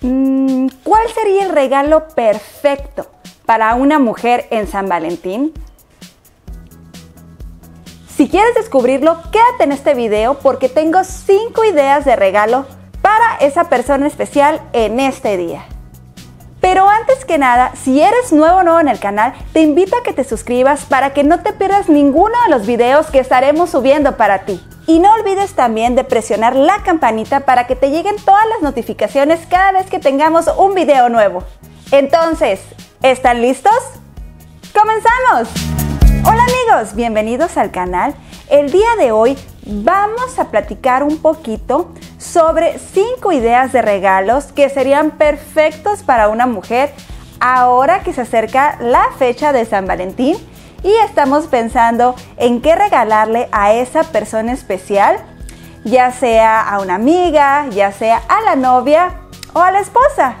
¿Cuál sería el regalo perfecto para una mujer en San Valentín? Si quieres descubrirlo, quédate en este video porque tengo 5 ideas de regalo para esa persona especial en este día. Pero antes que nada, si eres nuevo en el canal, te invito a que te suscribas para que no te pierdas ninguno de los videos que estaremos subiendo para ti. Y no olvides también de presionar la campanita para que te lleguen todas las notificaciones cada vez que tengamos un video nuevo. Entonces, ¿están listos? ¡Comenzamos! Hola amigos, bienvenidos al canal. El día de hoy vamos a platicar un poquito sobre 5 ideas de regalos que serían perfectos para una mujer ahora que se acerca la fecha de San Valentín y estamos pensando en qué regalarle a esa persona especial, ya sea a una amiga, ya sea a la novia o a la esposa.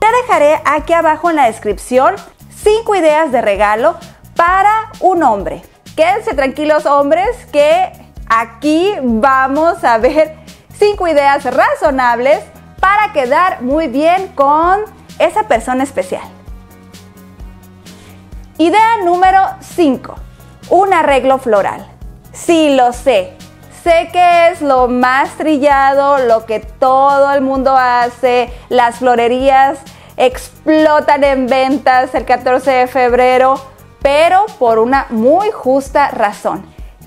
Te dejaré aquí abajo en la descripción 5 ideas de regalo para un hombre. Quédense tranquilos hombres que aquí vamos a ver 5 ideas razonables para quedar muy bien con esa persona especial. Idea número 5. Un arreglo floral. Sí, lo sé. Sé que es lo más trillado, lo que todo el mundo hace. Las florerías explotan en ventas el 14 de febrero, pero por una muy justa razón.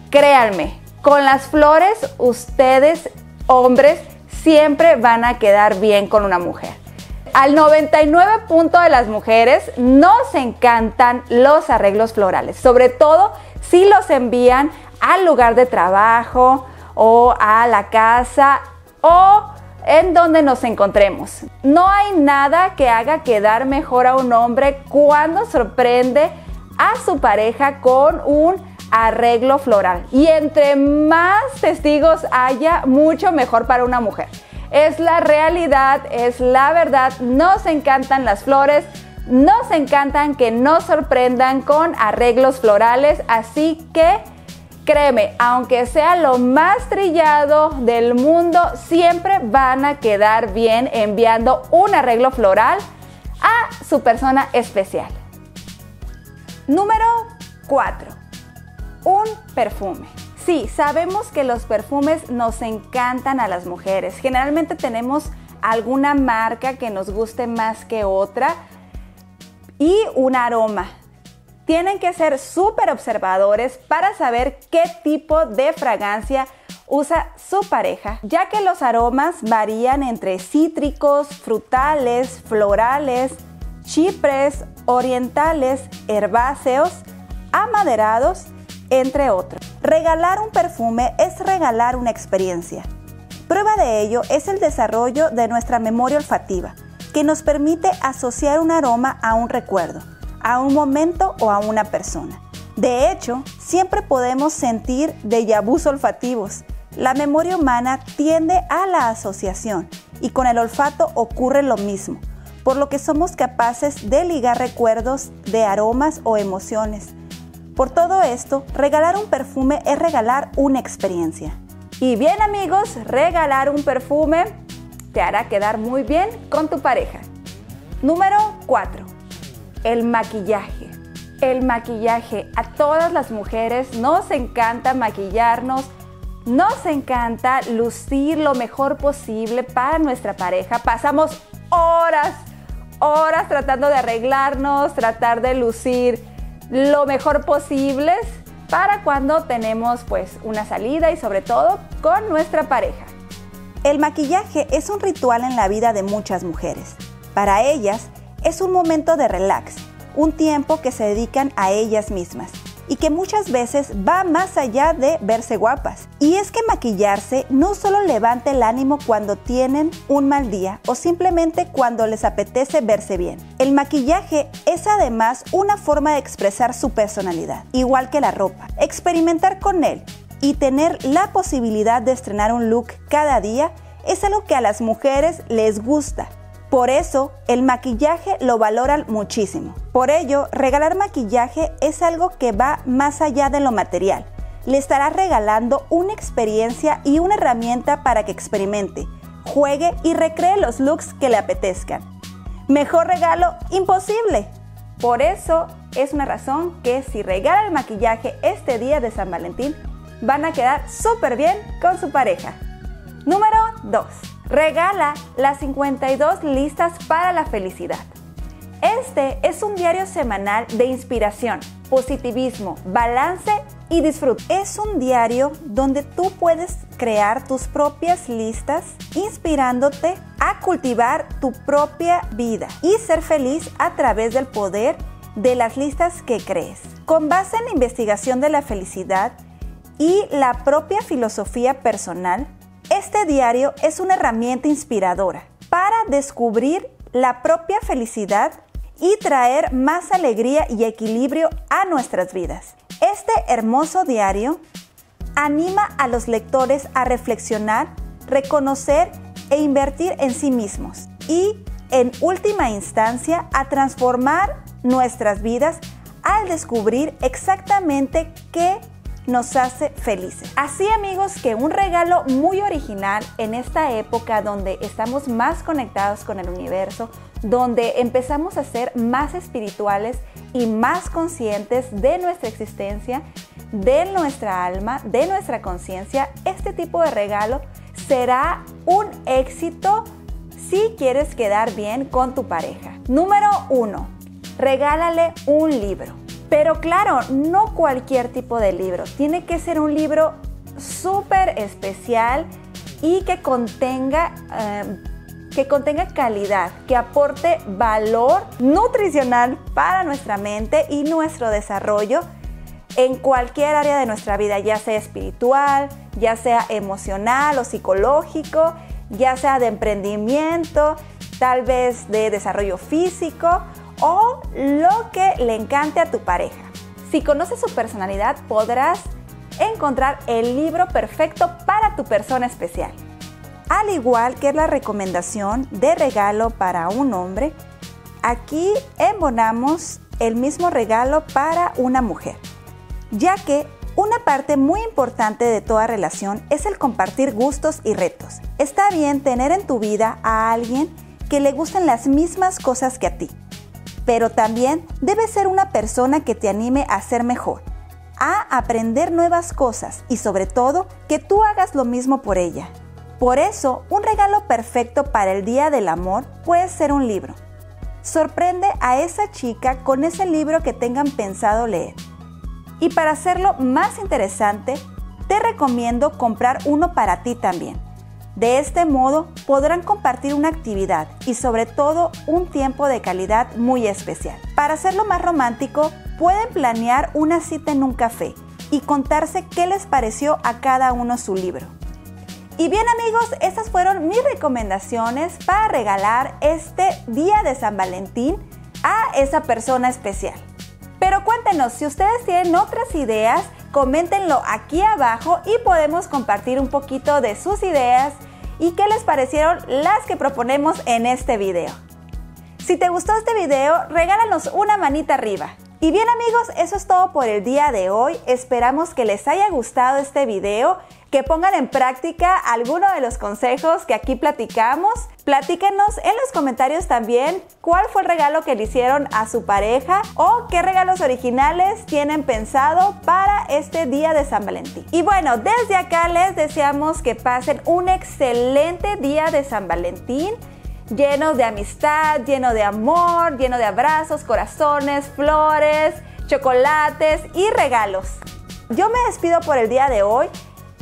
Créanme, con las flores ustedes hombres siempre van a quedar bien con una mujer. Al 99% de las mujeres nos encantan los arreglos florales, sobre todo si los envían al lugar de trabajo o a la casa o en donde nos encontremos. No hay nada que haga quedar mejor a un hombre cuando sorprende a su pareja con un arreglo floral, y entre más testigos haya, mucho mejor para una mujer. Es la realidad, es la verdad. Nos encantan las flores, nos encantan que nos sorprendan con arreglos florales, así que créeme, aunque sea lo más trillado del mundo, siempre van a quedar bien enviando un arreglo floral a su persona especial. Número 4. Un perfume. Sí, sabemos que los perfumes nos encantan a las mujeres. Generalmente tenemos alguna marca que nos guste más que otra y un aroma. Tienen que ser súper observadores para saber qué tipo de fragancia usa su pareja, ya que los aromas varían entre cítricos, frutales, florales, chipres, orientales, herbáceos, amaderados, entre otros. Regalar un perfume es regalar una experiencia. Prueba de ello es el desarrollo de nuestra memoria olfativa, que nos permite asociar un aroma a un recuerdo, a un momento o a una persona. De hecho, siempre podemos sentir déjà vus olfativos. La memoria humana tiende a la asociación y con el olfato ocurre lo mismo, por lo que somos capaces de ligar recuerdos de aromas o emociones. Por todo esto, regalar un perfume es regalar una experiencia. Y bien amigos, regalar un perfume te hará quedar muy bien con tu pareja. Número 4. El maquillaje. El maquillaje. A todas las mujeres nos encanta maquillarnos, nos encanta lucir lo mejor posible para nuestra pareja. Pasamos horas tratando de arreglarnos, tratar de lucir lo mejor posible para cuando tenemos pues una salida y sobre todo con nuestra pareja. El maquillaje es un ritual en la vida de muchas mujeres. Para ellas es un momento de relax, un tiempo que se dedican a ellas mismas y que muchas veces va más allá de verse guapas. Y es que maquillarse no solo levanta el ánimo cuando tienen un mal día o simplemente cuando les apetece verse bien. El maquillaje es además una forma de expresar su personalidad, igual que la ropa. Experimentar con él y tener la posibilidad de estrenar un look cada día es algo que a las mujeres les gusta. Por eso, el maquillaje lo valoran muchísimo. Por ello, regalar maquillaje es algo que va más allá de lo material. Le estarás regalando una experiencia y una herramienta para que experimente, juegue y recree los looks que le apetezcan. Mejor regalo imposible. Por eso es una razón que si regalan el maquillaje este día de San Valentín, van a quedar súper bien con su pareja. Número 2. Regala las 52 listas para la felicidad. Este es un diario semanal de inspiración, positivismo, balance y disfrute. Es un diario donde tú puedes crear tus propias listas, inspirándote a cultivar tu propia vida y ser feliz a través del poder de las listas que crees. Con base en la investigación de la felicidad y la propia filosofía personal, este diario es una herramienta inspiradora para descubrir la propia felicidad y traer más alegría y equilibrio a nuestras vidas. Este hermoso diario anima a los lectores a reflexionar, reconocer e invertir en sí mismos y, en última instancia, a transformar nuestras vidas al descubrir exactamente qué nos hace felices. Así, amigos, que un regalo muy original en esta época donde estamos más conectados con el universo, donde empezamos a ser más espirituales y más conscientes de nuestra existencia, de nuestra alma, de nuestra conciencia, este tipo de regalo será un éxito si quieres quedar bien con tu pareja. Número 1. Regálale un libro. Pero claro, no cualquier tipo de libro. Tiene que ser un libro súper especial y que contenga calidad, que aporte valor nutricional para nuestra mente y nuestro desarrollo en cualquier área de nuestra vida, ya sea espiritual, ya sea emocional o psicológico, ya sea de emprendimiento, tal vez de desarrollo físico, o lo que le encante a tu pareja. Si conoces su personalidad, podrás encontrar el libro perfecto para tu persona especial. Al igual que la recomendación de regalo para un hombre, aquí embonamos el mismo regalo para una mujer, ya que una parte muy importante de toda relación es el compartir gustos y retos. Está bien tener en tu vida a alguien que le gusten las mismas cosas que a ti, pero también debe ser una persona que te anime a ser mejor, a aprender nuevas cosas y sobre todo que tú hagas lo mismo por ella. Por eso, un regalo perfecto para el Día del Amor puede ser un libro. Sorprende a esa chica con ese libro que tengan pensado leer. Y para hacerlo más interesante, te recomiendo comprar uno para ti también. De este modo podrán compartir una actividad y sobre todo un tiempo de calidad muy especial. Para hacerlo más romántico, pueden planear una cita en un café y contarse qué les pareció a cada uno su libro. Y bien, amigos, estas fueron mis recomendaciones para regalar este día de San Valentín a esa persona especial. Pero cuéntenos, si ustedes tienen otras ideas, coméntenlo aquí abajo y podemos compartir un poquito de sus ideas y qué les parecieron las que proponemos en este video. Si te gustó este video, regálanos una manita arriba. Y bien, amigos, eso es todo por el día de hoy. Esperamos que les haya gustado este video, que pongan en práctica alguno de los consejos que aquí platicamos. Platíquenos en los comentarios también cuál fue el regalo que le hicieron a su pareja o qué regalos originales tienen pensado para este día de San Valentín. Y bueno, desde acá les deseamos que pasen un excelente día de San Valentín, lleno de amistad, lleno de amor, lleno de abrazos, corazones, flores, chocolates y regalos. Yo me despido por el día de hoy.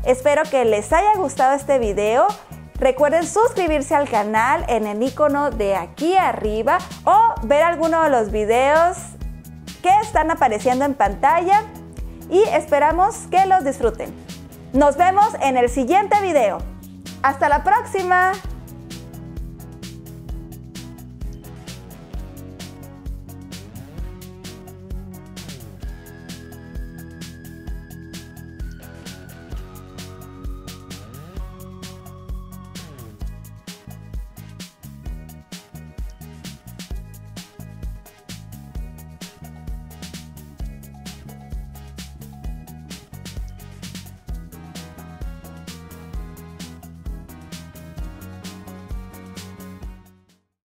Espero que les haya gustado este video. Recuerden suscribirse al canal en el icono de aquí arriba o ver alguno de los videos que están apareciendo en pantalla y esperamos que los disfruten. Nos vemos en el siguiente video. ¡Hasta la próxima!